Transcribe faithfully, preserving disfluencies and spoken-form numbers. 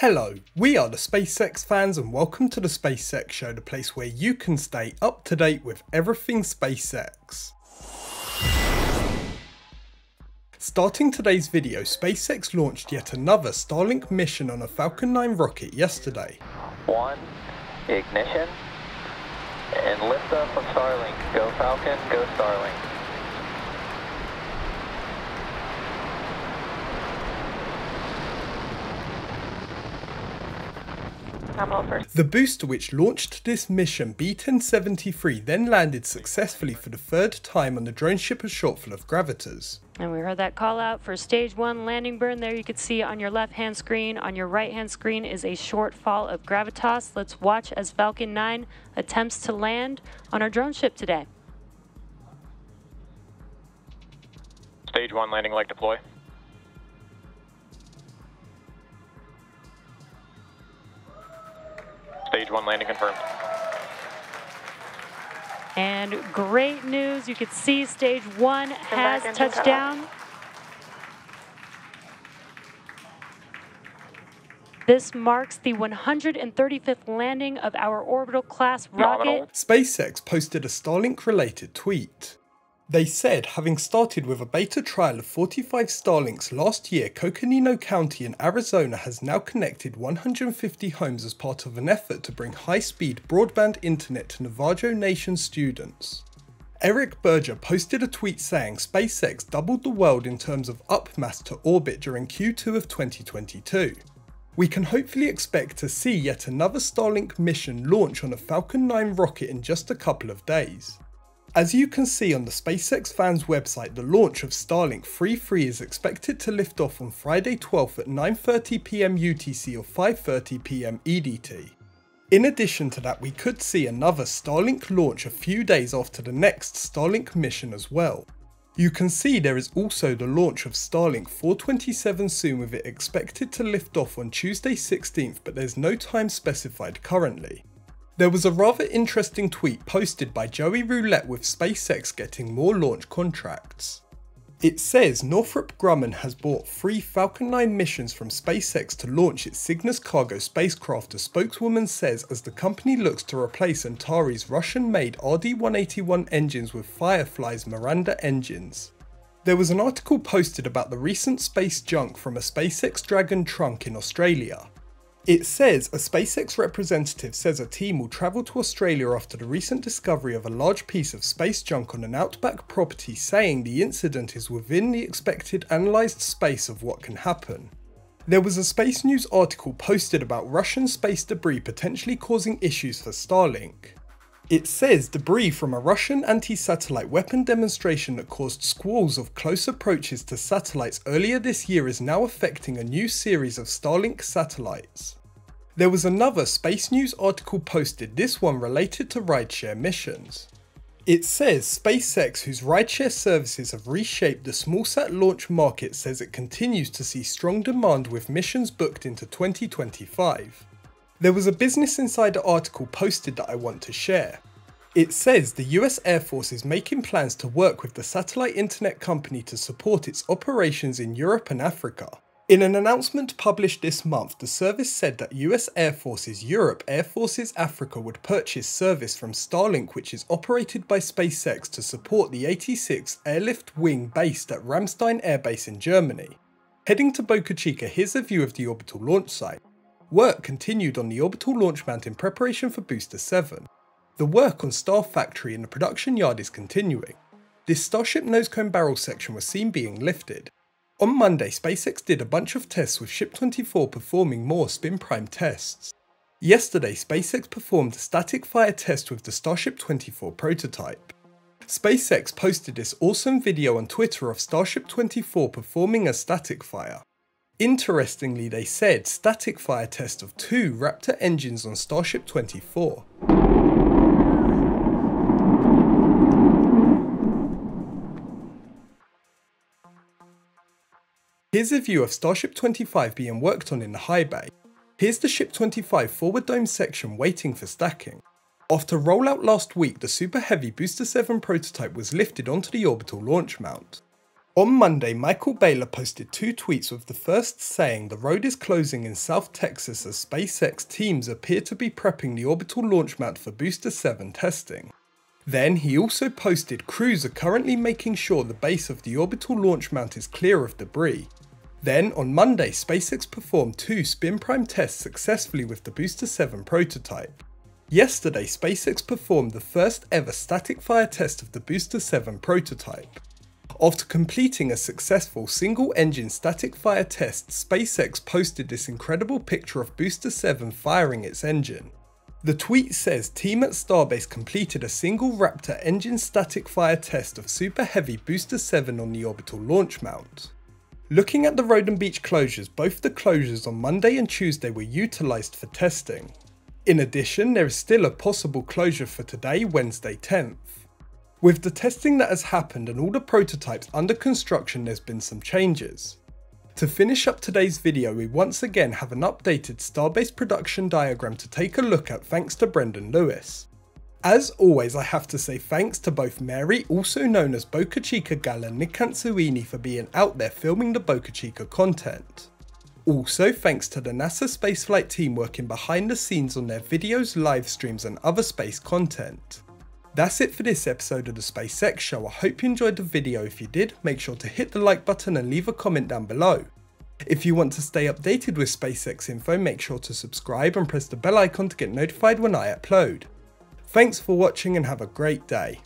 Hello, we are the SpaceX fans and welcome to the SpaceX Show, the place where you can stay up to date with everything SpaceX. Starting today's video, SpaceX launched yet another Starlink mission on a Falcon nine rocket yesterday. One, ignition, and lift up of Starlink. Go Falcon, go Starlink. The booster which launched this mission, B ten seventy-three, then landed successfully for the third time on the drone ship A Shortfall of Gravitas. And we heard that call out for stage one landing burn. There you could see on your left hand screen, on your right hand screen is A Shortfall of Gravitas. Let's watch as Falcon nine attempts to land on our drone ship today. Stage one landing leg deploy. Stage one landing confirmed. And great news, you can see stage one has touched down. This marks the one hundred thirty-fifth landing of our orbital class rocket. SpaceX posted a Starlink related tweet. They said, having started with a beta trial of forty-five Starlinks last year, Coconino County in Arizona has now connected one hundred fifty homes as part of an effort to bring high-speed broadband internet to Navajo Nation students. Eric Berger posted a tweet saying SpaceX doubled the world in terms of upmass to orbit during Q two of twenty twenty-two. We can hopefully expect to see yet another Starlink mission launch on a Falcon nine rocket in just a couple of days. As you can see on the SpaceX fans website, the launch of Starlink three three is expected to lift off on Friday twelfth at nine thirty p m U T C or five thirty p m E D T. In addition to that, we could see another Starlink launch a few days after the next Starlink mission as well. You can see there is also the launch of Starlink four twenty-seven soon, with it expected to lift off on Tuesday sixteenth, but there's no time specified currently. There was a rather interesting tweet posted by Joey Roulette with SpaceX getting more launch contracts. It says Northrop Grumman has bought three Falcon nine missions from SpaceX to launch its Cygnus cargo spacecraft, a spokeswoman says, as the company looks to replace Antares' Russian-made R D one eighty-one engines with Firefly's Miranda engines. There was an article posted about the recent space junk from a SpaceX Dragon trunk in Australia. It says a SpaceX representative says a team will travel to Australia after the recent discovery of a large piece of space junk on an outback property, saying the incident is within the expected analysed space of what can happen. There was a Space News article posted about Russian space debris potentially causing issues for Starlink. It says debris from a Russian anti-satellite weapon demonstration that caused squalls of close approaches to satellites earlier this year is now affecting a new series of Starlink satellites. There was another Space News article posted, this one related to rideshare missions. It says SpaceX, whose rideshare services have reshaped the smallsat launch market, says it continues to see strong demand with missions booked into twenty twenty-five. There was a Business Insider article posted that I want to share. It says the U S Air Force is making plans to work with the satellite internet company to support its operations in Europe and Africa. In an announcement published this month, the service said that U S Air Forces Europe, Air Forces Africa would purchase service from Starlink, which is operated by SpaceX, to support the eighty-sixth Airlift Wing based at Ramstein Air Base in Germany. Heading to Boca Chica, here's a view of the orbital launch site. Work continued on the orbital launch mount in preparation for Booster seven. The work on Star Factory in the production yard is continuing. This Starship nosecone barrel section was seen being lifted. On Monday, SpaceX did a bunch of tests with Ship twenty-four performing more spin prime tests. Yesterday, SpaceX performed a static fire test with the Starship twenty-four prototype. SpaceX posted this awesome video on Twitter of Starship twenty-four performing a static fire. Interestingly, they said static fire test of two Raptor engines on Starship twenty-four. Here's a view of Starship twenty-five being worked on in the high bay. Here's the Ship twenty-five forward dome section waiting for stacking. After rollout last week, the Super Heavy Booster seven prototype was lifted onto the orbital launch mount. On Monday, Michael Baylor posted two tweets, with the first saying the road is closing in South Texas as SpaceX teams appear to be prepping the orbital launch mount for Booster seven testing. Then he also posted crews are currently making sure the base of the orbital launch mount is clear of debris. Then on Monday, SpaceX performed two spin prime tests successfully with the Booster seven prototype. Yesterday, SpaceX performed the first ever static fire test of the Booster seven prototype. After completing a successful single-engine static fire test, SpaceX posted this incredible picture of Booster seven firing its engine. The tweet says, team at Starbase completed a single Raptor engine static fire test of Super Heavy Booster seven on the orbital launch mount. Looking at the Roden Beach closures, both the closures on Monday and Tuesday were utilised for testing. In addition, there is still a possible closure for today, Wednesday tenth. With the testing that has happened and all the prototypes under construction, there's been some changes. To finish up today's video, we once again have an updated Starbase production diagram to take a look at, thanks to Brendan Lewis. As always, I have to say thanks to both Mary, also known as BocaChicaGal, and Nic Ansuini for being out there filming the Boca Chica content. Also, thanks to the NASA Spaceflight team working behind the scenes on their videos, live streams and other space content. That's it for this episode of the SpaceX Show. I hope you enjoyed the video. If you did, make sure to hit the like button and leave a comment down below. If you want to stay updated with SpaceX info, make sure to subscribe and press the bell icon to get notified when I upload. Thanks for watching and have a great day.